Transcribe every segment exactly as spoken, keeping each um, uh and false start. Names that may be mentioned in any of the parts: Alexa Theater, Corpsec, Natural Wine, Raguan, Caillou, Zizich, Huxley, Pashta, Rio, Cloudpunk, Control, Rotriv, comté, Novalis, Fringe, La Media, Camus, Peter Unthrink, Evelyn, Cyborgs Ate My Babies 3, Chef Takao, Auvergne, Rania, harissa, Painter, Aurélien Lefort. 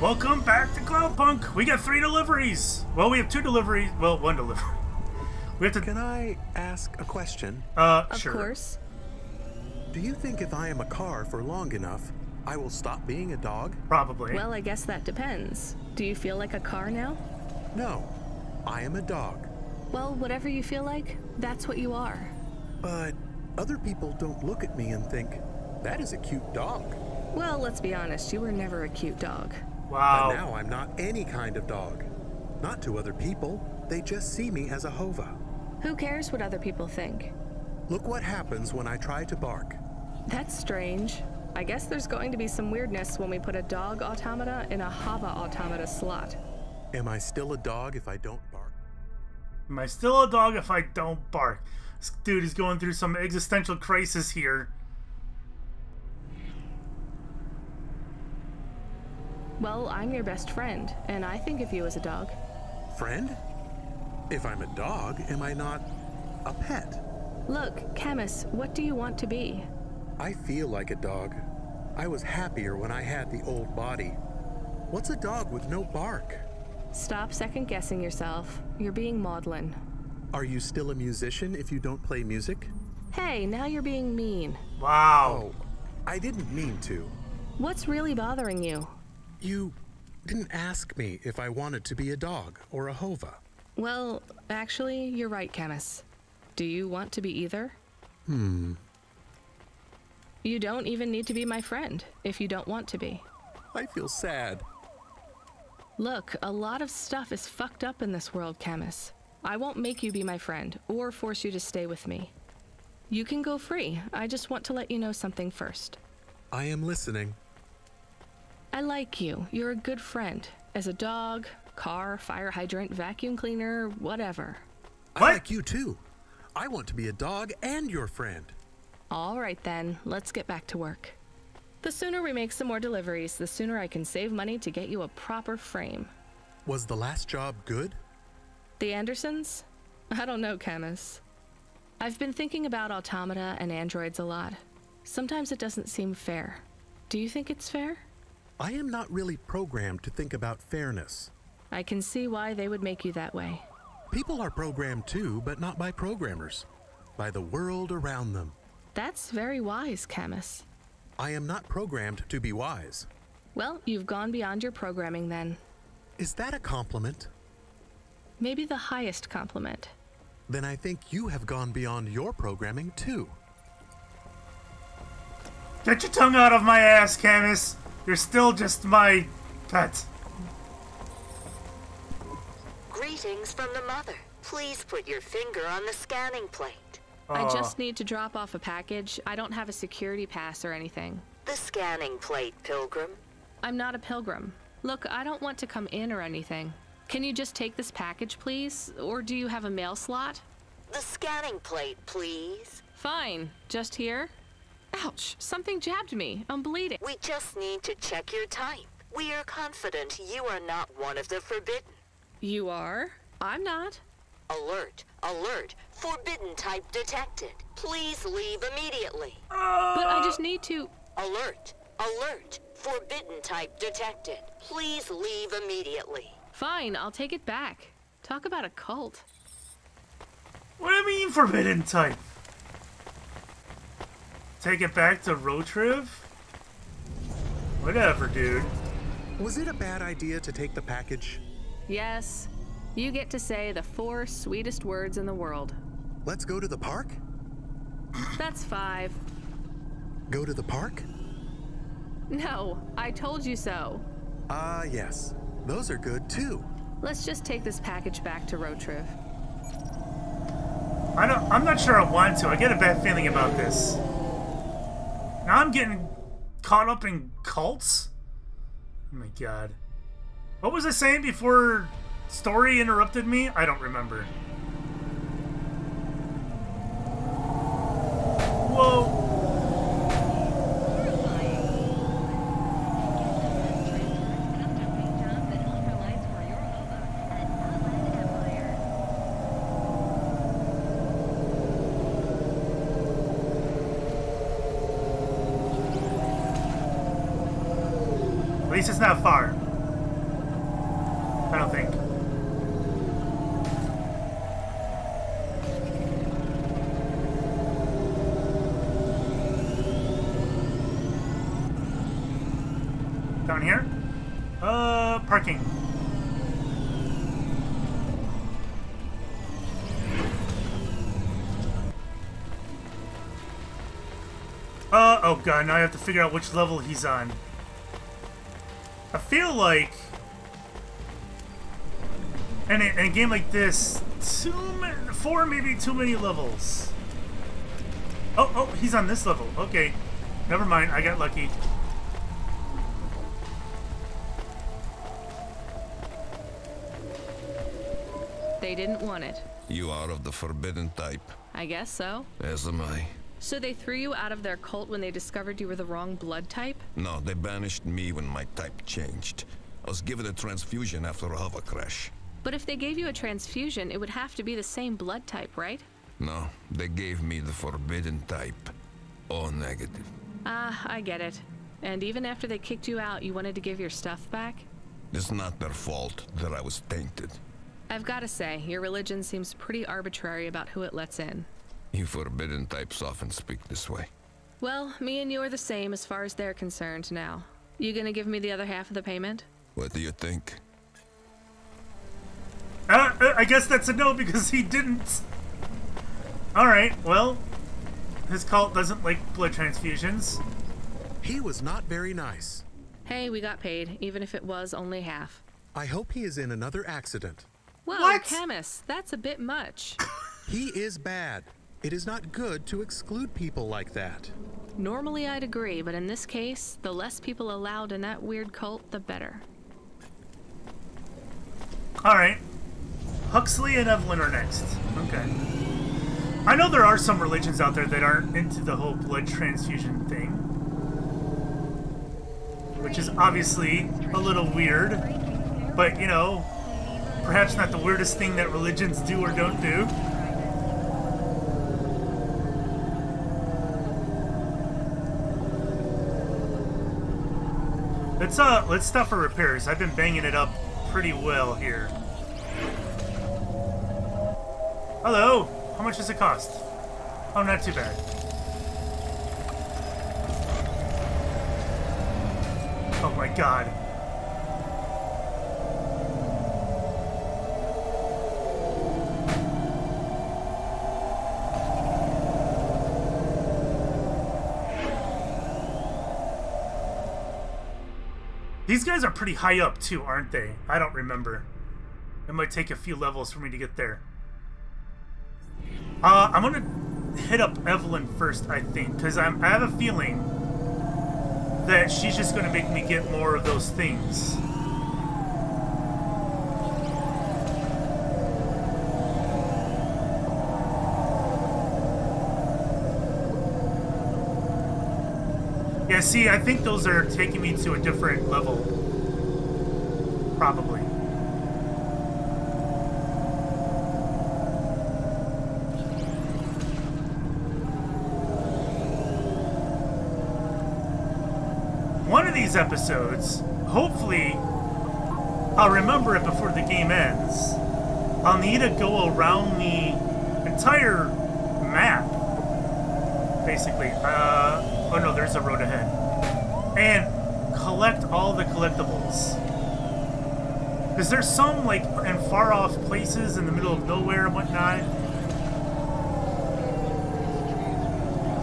Welcome back to Cloudpunk. We got three deliveries. Well, we have two deliveries. Well, one delivery. We have to. Can I ask a question? Uh, of sure. Of course. Do you think if I am a car for long enough, I will stop being a dog? Probably. Well, I guess that depends. Do you feel like a car now? No, I am a dog. Well, whatever you feel like, that's what you are. But other people don't look at me and think, that is a cute dog. Well, let's be honest, you were never a cute dog. Wow. But now I'm not any kind of dog. Not to other people. They just see me as a hova. Who cares what other people think? Look what happens when I try to bark. That's strange. I guess there's going to be some weirdness when we put a dog automata in a hava automata slot. Am I still a dog if I don't bark? Am I still a dog if I don't bark? This dude is going through some existential crisis here. Well, I'm your best friend, and I think of you as a dog. Friend? If I'm a dog, am I not a pet? Look, Camus, what do you want to be? I feel like a dog. I was happier when I had the old body. What's a dog with no bark? Stop second-guessing yourself. You're being maudlin. Are you still a musician if you don't play music? Hey, now you're being mean. Wow. Oh, I didn't mean to. What's really bothering you? You didn't ask me if I wanted to be a dog or a hova. Well, actually, you're right, Camus. Do you want to be either? Hmm. You don't even need to be my friend if you don't want to be. I feel sad. Look, a lot of stuff is fucked up in this world, Camus. I won't make you be my friend or force you to stay with me. You can go free. I just want to let you know something first. I am listening. I like you. You're a good friend. As a dog, car, fire hydrant, vacuum cleaner, whatever. What? I like you too. I want to be a dog and your friend. All right, then. Let's get back to work. The sooner we make some more deliveries, the sooner I can save money to get you a proper frame. Was the last job good? The Andersons? I don't know, Camus. I've been thinking about automata and androids a lot. Sometimes it doesn't seem fair. Do you think it's fair? I am not really programmed to think about fairness. I can see why they would make you that way. People are programmed too, but not by programmers. By the world around them. That's very wise, Camus. I am not programmed to be wise. Well, you've gone beyond your programming then. Is that a compliment? Maybe the highest compliment. Then I think you have gone beyond your programming too. Get your tongue out of my ass, Camus. You're still just my pet. Greetings from the mother. Please put your finger on the scanning plate. I just need to drop off a package. I don't have a security pass or anything. The scanning plate, pilgrim. I'm not a pilgrim. Look, I don't want to come in or anything. Can you just take this package, please? Or do you have a mail slot? The scanning plate, please. Fine. Just here? Ouch! Something jabbed me. I'm bleeding. We just need to check your type. We are confident you are not one of the forbidden. You are? I'm not. Alert! Alert! Forbidden type detected. Please leave immediately. Uh, but I just need to... Alert! Alert! Forbidden type detected. Please leave immediately. Fine, I'll take it back. Talk about a cult. What do you mean forbidden type? Take it back to Rotriv? Whatever, dude. Was it a bad idea to take the package? Yes. You get to say the four sweetest words in the world. Let's go to the park? That's five. Go to the park? No, I told you so. Ah, uh, yes. Those are good, too. Let's just take this package back to Rotriv. I don't, I'm not sure I want to. I get a bad feeling about this. Now I'm getting caught up in cults? Oh my god. What was I saying before... Story interrupted me? I don't remember. Whoa. At least it's not far. I don't think. Down here? Uh, parking. Uh, oh god, now I have to figure out which level he's on. I feel like... in a, in a game like this, two, four, maybe too many levels. Oh, oh, he's on this level. Okay. Never mind, I got lucky. They didn't want it. You are of the forbidden type. I guess so. As am I. So they threw you out of their cult when they discovered you were the wrong blood type? No, they banished me when my type changed. I was given a transfusion after a hover crash. But if they gave you a transfusion, it would have to be the same blood type, right? No, they gave me the forbidden type. O negative. Ah, I get it. And even after they kicked you out, you wanted to give your stuff back? It's not their fault that I was tainted. I've got to say, your religion seems pretty arbitrary about who it lets in. You forbidden types often speak this way. Well, me and you are the same as far as they're concerned now. You gonna give me the other half of the payment? What do you think? Uh, I guess that's a no because he didn't. Alright, well, his cult doesn't like blood transfusions. He was not very nice. Hey, we got paid, even if it was only half. I hope he is in another accident. Well, what? Camus, that's a bit much. He is bad. It is not good to exclude people like that. Normally I'd agree, but in this case, the less people allowed in that weird cult, the better. Alright. Huxley and Evelyn are next. Okay. I know there are some religions out there that aren't into the whole blood transfusion thing. Which is obviously a little weird. But, you know... perhaps not the weirdest thing that religions do or don't do. Let's uh, let's stop for repairs. I've been banging it up pretty well here. Hello. How much does it cost? Oh, not too bad. Oh my god. These guys are pretty high up too, aren't they? I don't remember. It might take a few levels for me to get there. Uh, I'm gonna hit up Evelyn first, I think, because I'm I have a feeling that she's just gonna make me get more of those things. Yeah, see, I think those are taking me to a different level. Probably. One of these episodes, hopefully, I'll remember it before the game ends. I'll need to go around the entire map, basically. Uh... Oh no, there's a road ahead. And collect all the collectibles. Because there's some, like, in far-off places in the middle of nowhere and whatnot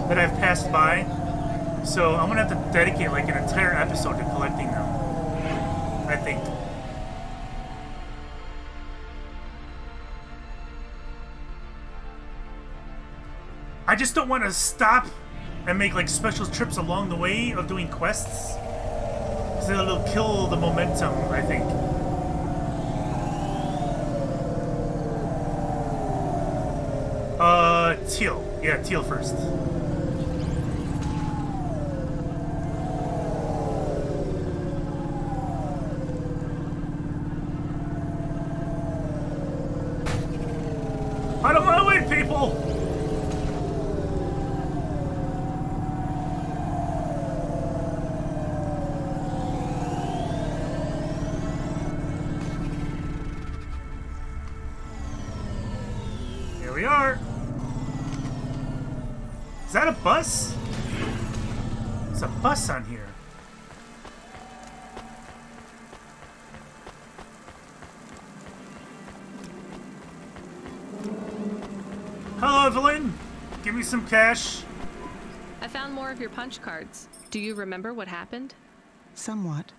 that I've passed by. So I'm going to have to dedicate, like, an entire episode to collecting them. I think. I just don't want to stop... and make like special trips along the way of doing quests. So it'll kill the momentum, I think. Uh, Teal. Yeah, Teal first. I don't want to wait, people! we are. Is that a bus? There's a bus on here. Hello, Evelyn. Give me some cash. I found more of your punch cards. Do you remember what happened? Somewhat.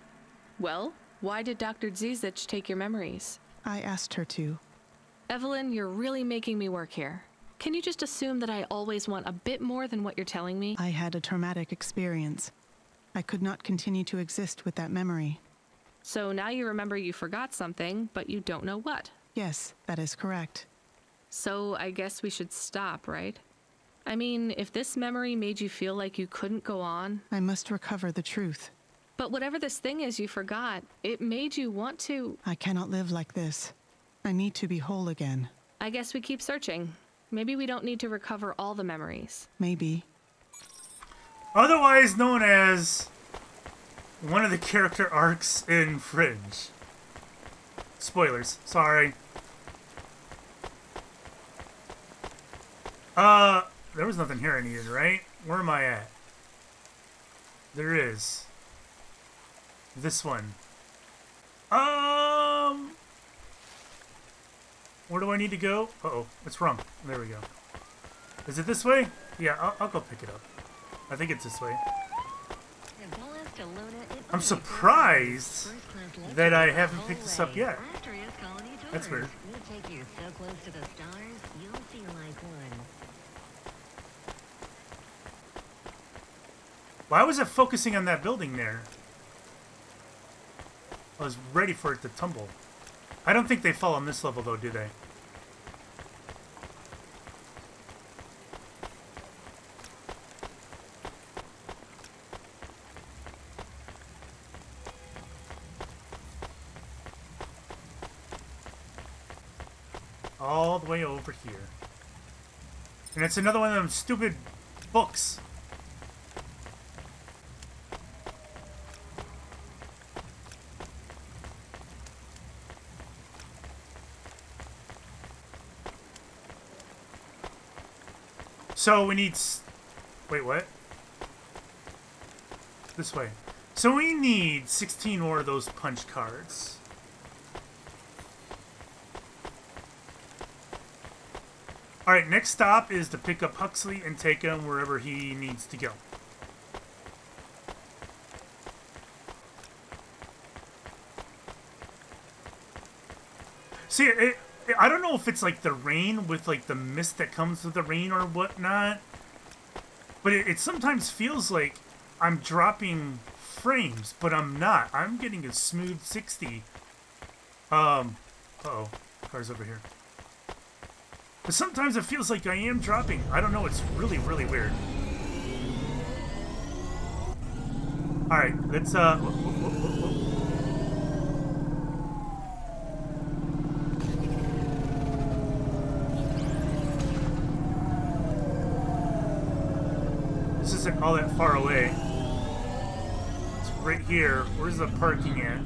Well, why did Doctor Zizich take your memories? I asked her to. Evelyn, you're really making me work here. Can you just assume that I always want a bit more than what you're telling me? I had a traumatic experience. I could not continue to exist with that memory. So now you remember you forgot something, but you don't know what? Yes, that is correct. So I guess we should stop, right? I mean, if this memory made you feel like you couldn't go on... I must recover the truth. But whatever this thing is you forgot, it made you want to... I cannot live like this. I need to be whole again. I guess we keep searching. Maybe we don't need to recover all the memories. Maybe. Otherwise known as one of the character arcs in Fringe. Spoilers. Sorry. Uh, there was nothing here I needed, right? Where am I at? There is. This one. Um... Where do I need to go? Uh-oh, it's wrong. There we go. Is it this way? Yeah, I'll, I'll go pick it up. I think it's this way. I'm surprised that I haven't picked this up yet. That's weird. Why was it focusing on that building there? I was ready for it to tumble. I don't think they fall on this level, though, do they? All the way over here. And it's another one of them stupid books. So we need... S Wait, what? This way. So we need sixteen more of those punch cards. Alright, next stop is to pick up Huxley and take him wherever he needs to go. See, it... I don't know if it's like the rain with like the mist that comes with the rain or whatnot, but it, it sometimes feels like I'm dropping frames, but I'm not. I'm getting a smooth sixty. Um, uh-oh, car's over here. But sometimes it feels like I am dropping. I don't know. It's really, really weird. All right, let's uh. Whoa, whoa, whoa, whoa. All that far away. It's right here. Where's the parking at?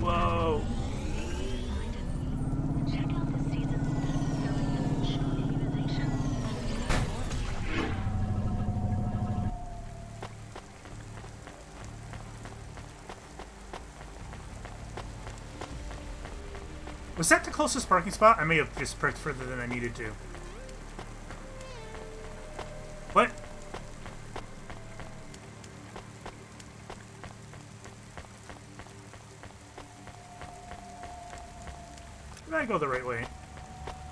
Whoa. Was that the closest parking spot? I may have just parked further than I needed to. What? Go the right way.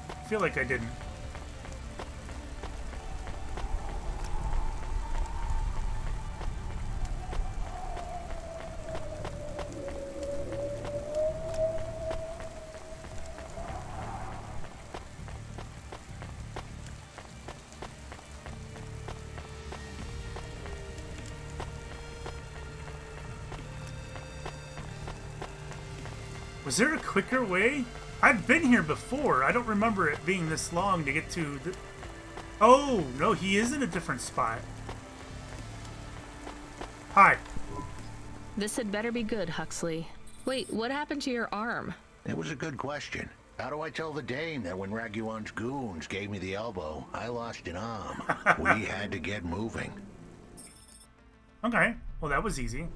I feel like I didn't. Was there a quicker way? I've been here before. I don't remember it being this long to get to the... Oh, no, he is in a different spot. Hi. This had better be good, Huxley. Wait, what happened to your arm? It was a good question. How do I tell the Dane that when Raguan's goons gave me the elbow, I lost an arm? We had to get moving. Okay. Well, that was easy.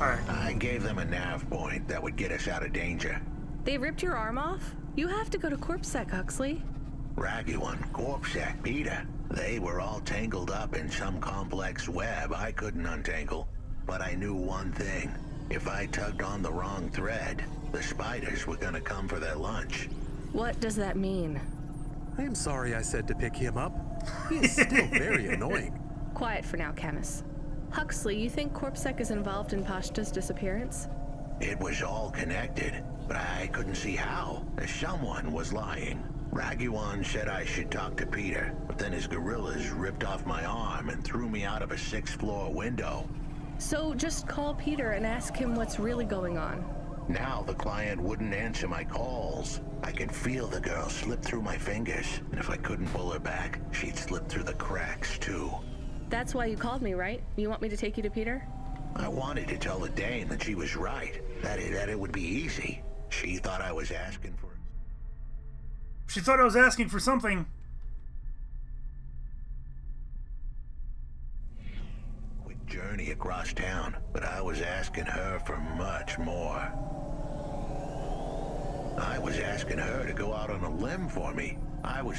All right. I gave them a nav point that would get us out of danger. They ripped your arm off? You have to go to Corpsec, Huxley. Raguan, Corpsec, Peter. They were all tangled up in some complex web I couldn't untangle. But I knew one thing. If I tugged on the wrong thread, the spiders were gonna come for their lunch. What does that mean? I am sorry I said to pick him up. He is still very annoying. Quiet for now, Camus. Huxley, you think Corpsec is involved in Pashta's disappearance? It was all connected, but I couldn't see how. Someone was lying. Raguan said I should talk to Peter, but then his gorillas ripped off my arm and threw me out of a sixth floor window. So just call Peter and ask him what's really going on. Now the client wouldn't answer my calls. I could feel the girl slip through my fingers, and if I couldn't pull her back, she'd slip through the cracks too. That's why you called me, right? You want me to take you to Peter? I wanted to tell the Dane that she was right, that it, that it would be easy. She thought I was asking for... She thought I was asking for something. Journey across town, but I was asking her for much more. I was asking her to go out on a limb for me. I was...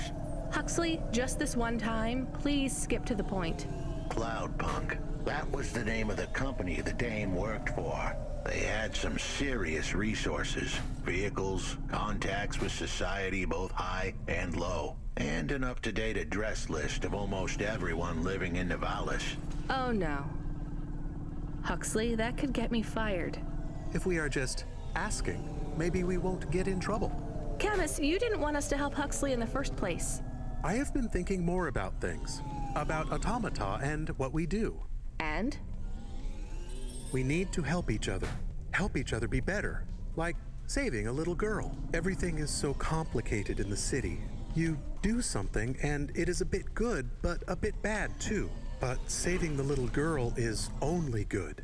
Huxley, just this one time, please skip to the point. Cloudpunk. That was the name of the company the Dame worked for. They had some serious resources. Vehicles, contacts with society both high and low, and an up-to-date address list of almost everyone living in Novalis. Oh no. Huxley, that could get me fired. If we are just asking, maybe we won't get in trouble. Camus, you didn't want us to help Huxley in the first place. I have been thinking more about things, about automata and what we do. And? We need to help each other, help each other be better, like saving a little girl. Everything is so complicated in the city. You do something and it is a bit good, but a bit bad too. But saving the little girl is only good.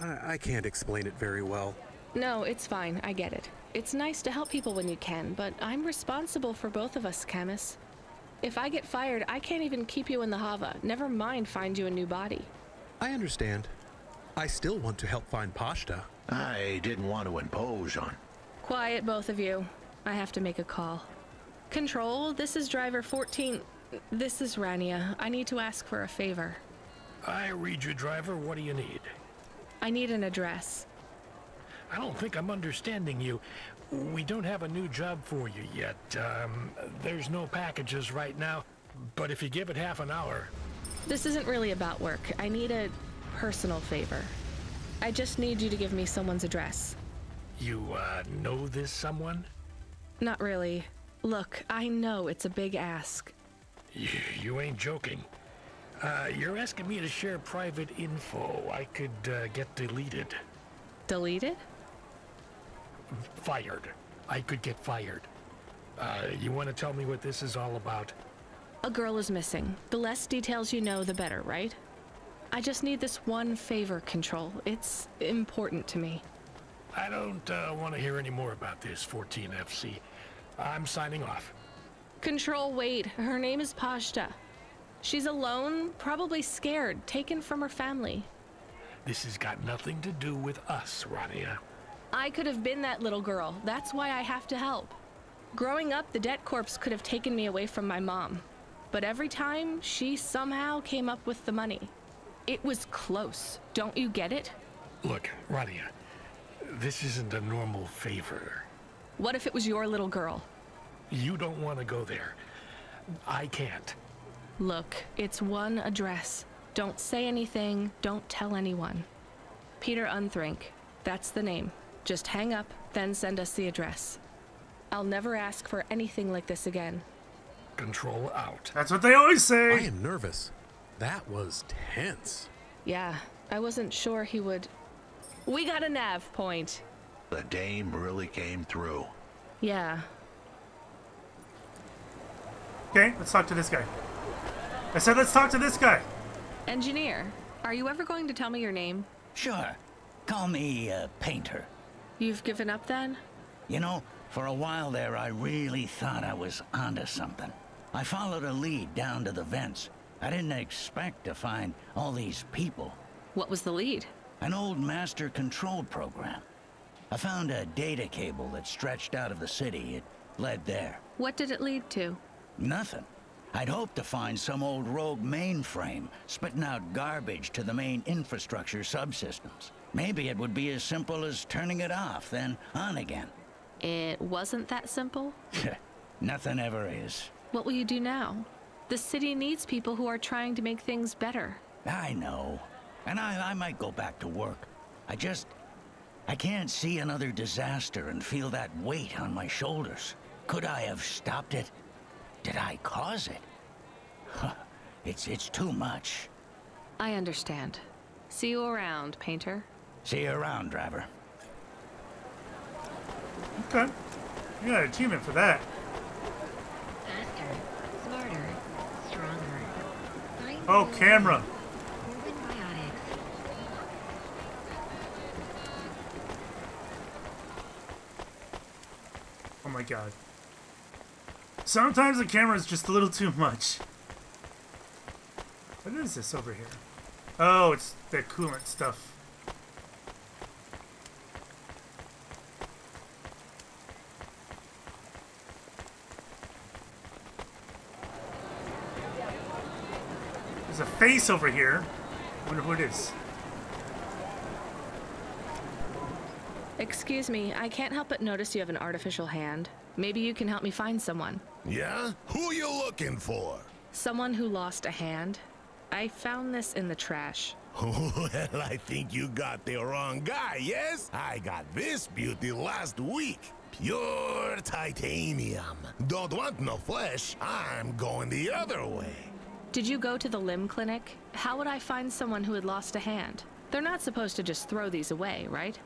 I, I can't explain it very well. No, it's fine. I get it. It's nice to help people when you can, but I'm responsible for both of us, Camus. If I get fired, I can't even keep you in the Hava. Never mind find you a new body. I understand. I still want to help find Pashta. I didn't want to impose on... Quiet, both of you. I have to make a call. Control, this is driver fourteen... This is Rania. I need to ask for a favor. I read you, driver. What do you need? I need an address. I don't think I'm understanding you. We don't have a new job for you yet. Um, there's no packages right now, but if you give it half an hour... This isn't really about work. I need a personal favor. I just need you to give me someone's address. You, uh, know this someone? Not really. Look, I know it's a big ask. You, you ain't joking. Uh, you're asking me to share private info. I could uh, get deleted. Deleted? Fired. I could get fired. Uh, you want to tell me what this is all about? A girl is missing. The less details you know, the better, right? I just need this one favor, Control. It's important to me. I don't uh, want to hear any more about this, fourteen F C. I'm signing off. Control, wait. Her name is Pashta. She's alone, probably scared, taken from her family. This has got nothing to do with us, Rania. I could have been that little girl. That's why I have to help. Growing up, the debt corpse could have taken me away from my mom. But every time, she somehow came up with the money. It was close. Don't you get it? Look, Rania, this isn't a normal favor. What if it was your little girl? You don't want to go there. I can't. Look, it's one address. Don't say anything. Don't tell anyone. Peter Unthrink. That's the name. Just hang up, then send us the address. I'll never ask for anything like this again. Control out. That's what they always say. I am nervous. That was tense. Yeah, I wasn't sure he would... We got a nav point. The Dame really came through. Yeah. Okay, let's talk to this guy. I said let's talk to this guy. Engineer, are you ever going to tell me your name? Sure. Call me uh, Painter. You've given up then? You know, for a while there, I really thought I was onto something. I followed a lead down to the vents. I didn't expect to find all these people. What was the lead? An old master control program. I found a data cable that stretched out of the city. It led there. What did it lead to? Nothing. I'd hoped to find some old rogue mainframe spitting out garbage to the main infrastructure subsystems. Maybe it would be as simple as turning it off, then on again. It wasn't that simple? Nothing ever is. What will you do now? The city needs people who are trying to make things better. I know. And I, I might go back to work. I just... I can't see another disaster and feel that weight on my shoulders. Could I have stopped it? Did I cause it? Huh. It's, it's too much. I understand. See you around, Painter. See you around, driver. Okay. You got an achievement for that. Faster, smarter, stronger. Oh, camera. Oh my god. Sometimes the camera is just a little too much. What is this over here? Oh, it's the coolant stuff. There's a face over here. I wonder who it is. Excuse me, I can't help but notice you have an artificial hand. Maybe you can help me find someone. Yeah? Who are you looking for? Someone who lost a hand. I found this in the trash. Well, I think you got the wrong guy, yes? I got this beauty last week. Pure titanium. Don't want no flesh. I'm going the other way. Did you go to the limb clinic? How would I find someone who had lost a hand? They're not supposed to just throw these away, right?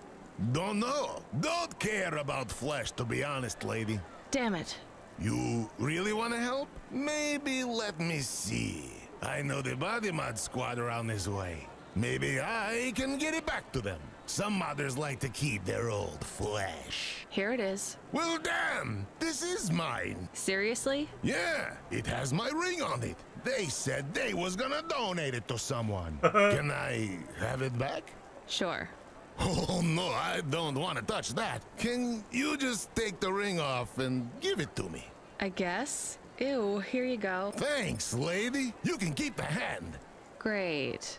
Don't know. Don't care about flesh, to be honest, lady. Damn it. You really want to help? Maybe let me see. I know the body mod squad around this way. Maybe I can get it back to them. Some mothers like to keep their old flesh. Here it is. Well, damn! This is mine. Seriously? Yeah, it has my ring on it. They said they was gonna donate it to someone. Can I have it back? Sure. Oh, no, I don't want to touch that. Can you just take the ring off and give it to me? I guess. Ew, here you go. Thanks, lady. You can keep the hand. Great.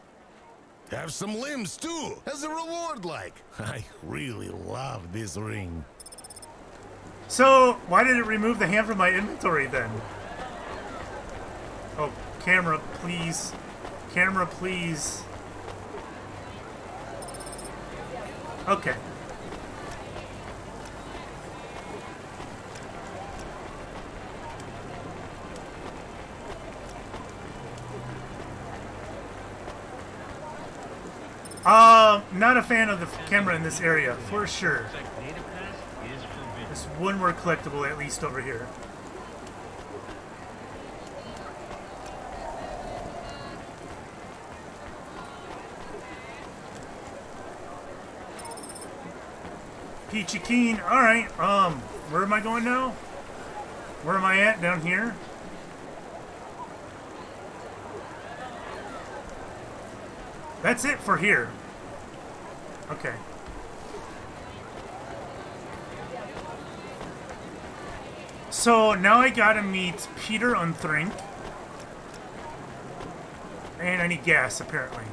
Have some limbs, too, as a reward, like. I really love this ring. So, why did it remove the hand from my inventory, then? Oh, camera, please. Camera, please. Okay. Uh, not a fan of the camera in this area, for sure. There's one more collectible, at least, over here. Peachy Keen. Alright, um, where am I going now? Where am I at? Down here? That's it for here. Okay. So, now I gotta meet Peter Unthrink. And I need gas, apparently.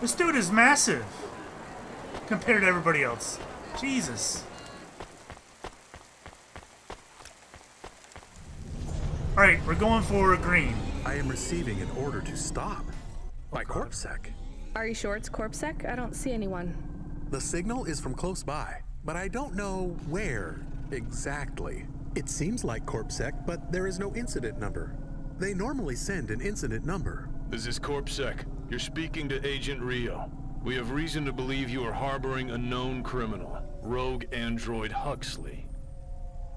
This dude is massive compared to everybody else. Jesus. Alright, we're going for a green. I am receiving an order to stop by Corpsec. Are you sure it's Corpsec? I don't see anyone. The signal is from close by, but I don't know where exactly. It seems like Corpsec, but there is no incident number. They normally send an incident number. This is Corpsec. You're speaking to Agent Rio. We have reason to believe you are harboring a known criminal, rogue android Huxley.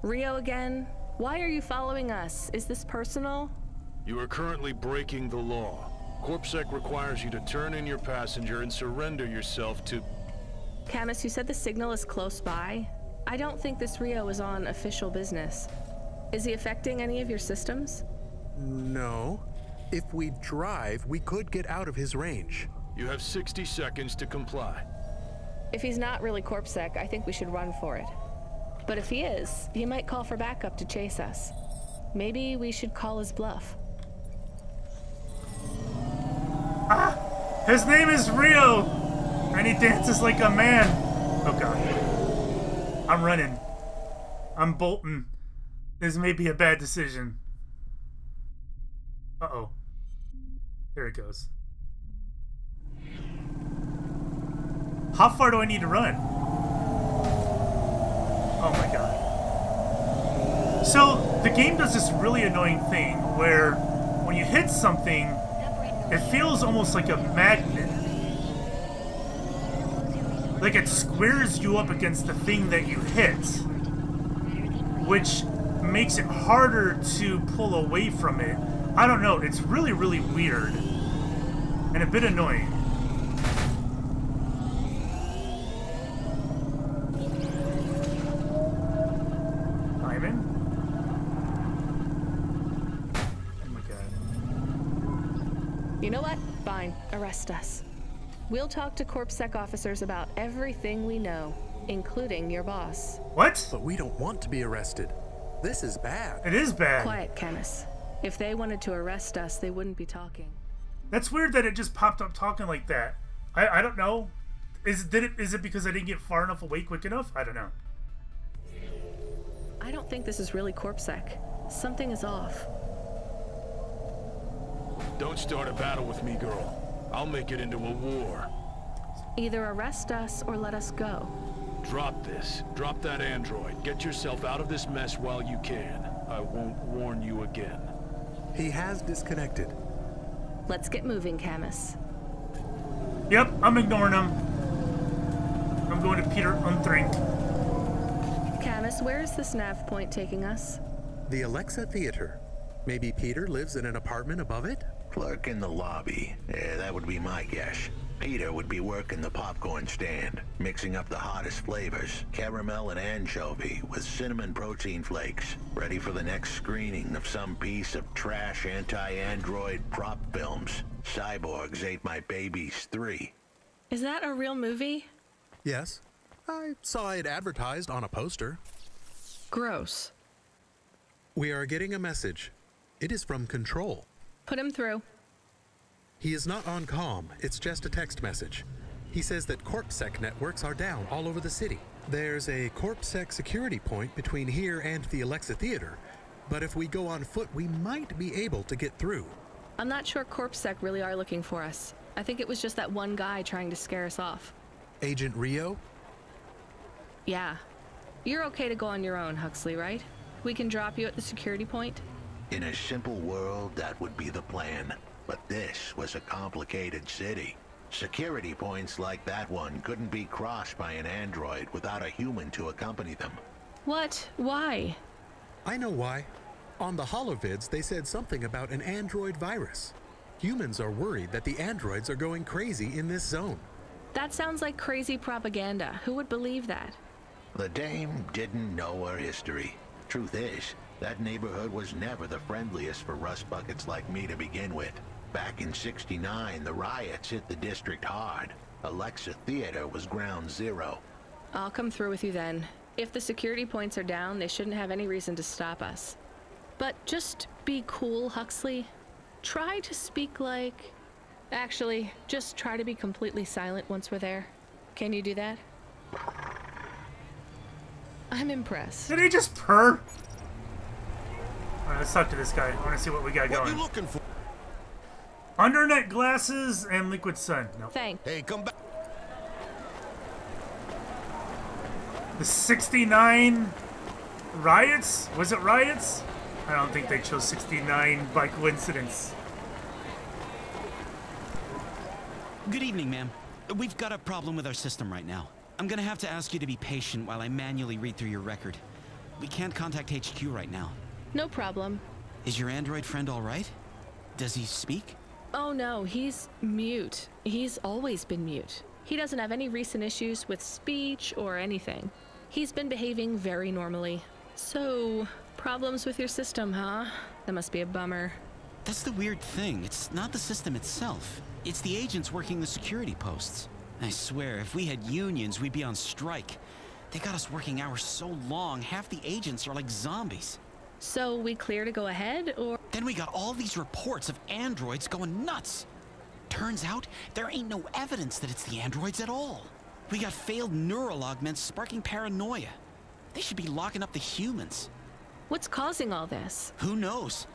Rio again? Why are you following us? Is this personal? You are currently breaking the law. Corpsec requires you to turn in your passenger and surrender yourself to... Camus, you said the signal is close by? I don't think this Rio is on official business. Is he affecting any of your systems? No. If we drive, we could get out of his range. You have sixty seconds to comply. If he's not really Corpsec, I think we should run for it. But if he is, he might call for backup to chase us. Maybe we should call his bluff. Ah! His name is Rio! And he dances like a man! Oh god. I'm running. I'm bolting. This may be a bad decision. Uh-oh. Here it goes. How far do I need to run? Oh my god. So, the game does this really annoying thing where when you hit something, it feels almost like a magnet. Like it squares you up against the thing that you hit, which makes it harder to pull away from it. I don't know, it's really, really weird. And a bit annoying. Arrest us. We'll talk to Corpsec officers about everything we know, including your boss. What? But we don't want to be arrested. This is bad. It is bad. Quiet, Camus. If they wanted to arrest us, they wouldn't be talking. That's weird that it just popped up talking like that. I, I don't know. Is, did it, is it because I didn't get far enough away quick enough? I don't know. I don't think this is really Corpsec. Something is off. Don't start a battle with me, girl. I'll make it into a war. Either arrest us or let us go. Drop this. Drop that android. Get yourself out of this mess while you can. I won't warn you again. He has disconnected. Let's get moving, Camus. Yep, I'm ignoring him. I'm going to Peter Unthrink. Camus, where is this nav point taking us? The Alexa Theater. Maybe Peter lives in an apartment above it? Clerk in the lobby. Yeah, that would be my guess. Peter would be working the popcorn stand, mixing up the hottest flavors, caramel and anchovy, with cinnamon protein flakes, ready for the next screening of some piece of trash anti-android prop films. Cyborgs Ate My Babies three. Is that a real movie? Yes. I saw it advertised on a poster. Gross. We are getting a message. It is from Control. Put him through. He is not on comm, it's just a text message. He says that Corpsec networks are down all over the city. There's a Corpsec security point between here and the Alexa Theater, but if we go on foot, we might be able to get through. I'm not sure Corpsec really are looking for us. I think it was just that one guy trying to scare us off. Agent Rio? Yeah. You're okay to go on your own, Huxley, right? We can drop you at the security point? In a simple world, that would be the plan. But this was a complicated city. Security points like that one couldn't be crossed by an android without a human to accompany them. What? Why? I know why. On the holovids, they said something about an android virus. Humans are worried that the androids are going crazy in this zone. That sounds like crazy propaganda. Who would believe that? The dame didn't know her history. Truth is, that neighborhood was never the friendliest for rust buckets like me to begin with. Back in sixty-nine, the riots hit the district hard. Alexa Theater was ground zero. I'll come through with you then. If the security points are down, they shouldn't have any reason to stop us. But just be cool, Huxley. Try to speak like... Actually, just try to be completely silent once we're there. Can you do that? I'm impressed. Did he just purr? Alright, let's talk to this guy. I want to see what we got what going. What are you looking for? Undernet glasses and liquid sun. No. Nope. Thanks. Hey, come back. The sixty-nine riots? Was it riots? I don't think they chose sixty-nine by coincidence. Good evening, ma'am. We've got a problem with our system right now. I'm gonna have to ask you to be patient while I manually read through your record. We can't contact H Q right now. No problem. Is your android friend all right? Does he speak? Oh no, he's mute. He's always been mute. He doesn't have any recent issues with speech or anything. He's been behaving very normally. So, problems with your system, huh? That must be a bummer. That's the weird thing. It's not the system itself. It's the agents working the security posts. I swear, if we had unions, we'd be on strike. They got us working hours so long, half the agents are like zombies. So we clear to go ahead, or? Then we got all these reports of androids going nuts. Turns out, there ain't no evidence that it's the androids at all. We got failed neural augments sparking paranoia. They should be locking up the humans. What's causing all this? Who knows?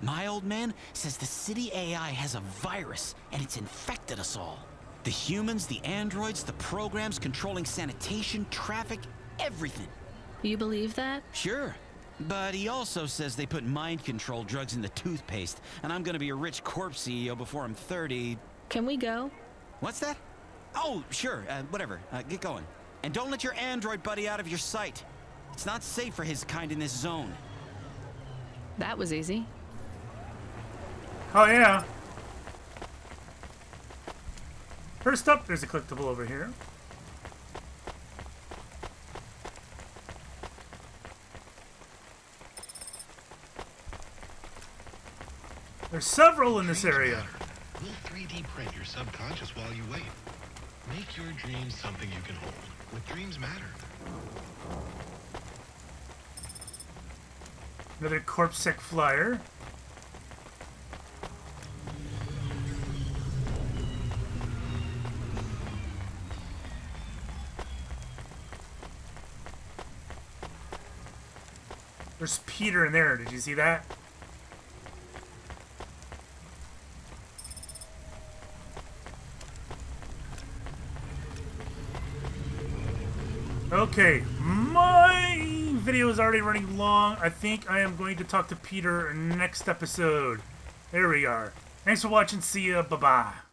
My old man says the city A I has a virus, and it's infected us all. The humans, the androids, the programs controlling sanitation, traffic, everything. You believe that? Sure. But he also says they put mind control drugs in the toothpaste, and I'm gonna be a rich corp C E O before I'm thirty. Can we go? What's that? Oh, sure, uh, whatever. Uh, get going. And don't let your android buddy out of your sight. It's not safe for his kind in this zone. That was easy. Oh yeah. First up, there's a collectible over here. There's several in this area. We'll three D print your subconscious while you wait. Make your dreams something you can hold. With Dreams Matter. Another Corpsec flyer. There's Peter in there. Did you see that? Okay, my video is already running long. I think I am going to talk to Peter next episode. There we are. Thanks for watching. See ya. Bye-bye.